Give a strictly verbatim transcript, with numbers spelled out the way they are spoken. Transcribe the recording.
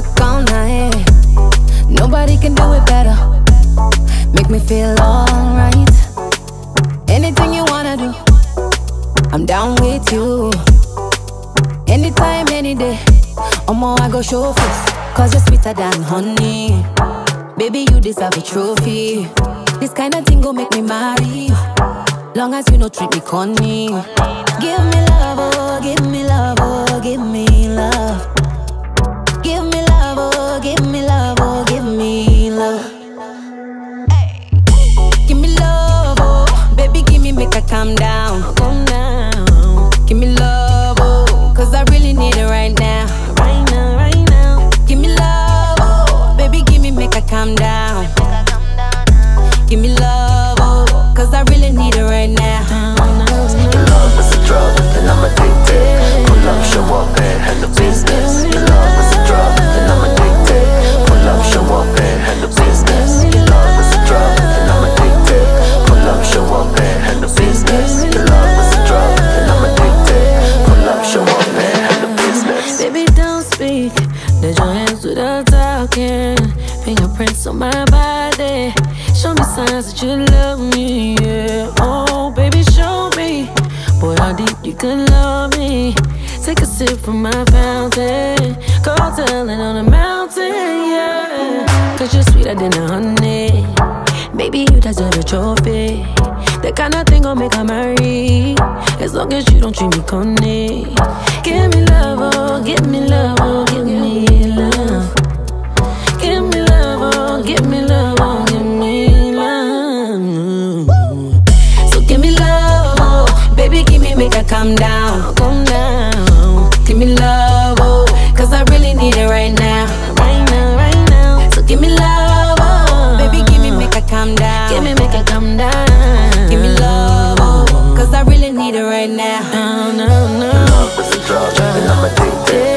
rock all night. Nobody can do it better. Make me feel alright. Anything you wanna do, I'm down with you. Anytime, any day, omo I go show face. Cause you're sweeter than honey. Baby, you deserve a trophy. This kind of thing go make me marry. Long as you no treat me corny. Give me love, oh, give me love, oh, give me love. Give me love, oh, give me love, oh, give me love. Hey. Give me love, oh, baby, give me, make I calm down. Calm down. Give me love, oh, cause I really need it right now. Right now, right now. Give me love, oh, baby, give me, make I calm down. Give me love. Cause I really need it right now. Love is a drug and I'm addicted. Pull up, show up and handle business. Love is a drug and I'm addicted. Pull up, show up and handle business. Love is a drug and I'm addicted. Pull up, show up and handle business. Love is a drug and I'm addicted. Pull up, show up and handle business. Baby, don't speak. Let your hands do the talking. Fingerprints on my body. Show me signs that you love me, yeah. Oh, baby, show me. Boy, how deep you can love me. Take a sip from my fountain. Go telling on a mountain, yeah. Cause you're sweeter than a honey. Baby, you deserve a trophy. That kind of thing gon' make I marry. As long as you don't treat me corny. Give me love, oh, give me love, oh, give me love. Give me love, oh, give me love, oh, give me. Make her calm down, calm down. Give me love, oh, cause I really need it right now. Right now, right now. So give me love, oh, baby, give me, make her calm down. Give me, make her calm down. Give me love, oh, cause I really need it right now. No, no, no. Love is a drug and I'm addicted.